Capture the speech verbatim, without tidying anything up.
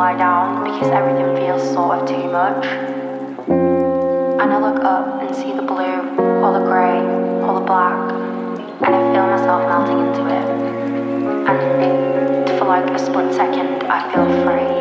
lie down because everything feels sort of too much. And I look up and see the blue, or the grey, or the black, and I feel myself melting into it. And for like a split second, I feel free.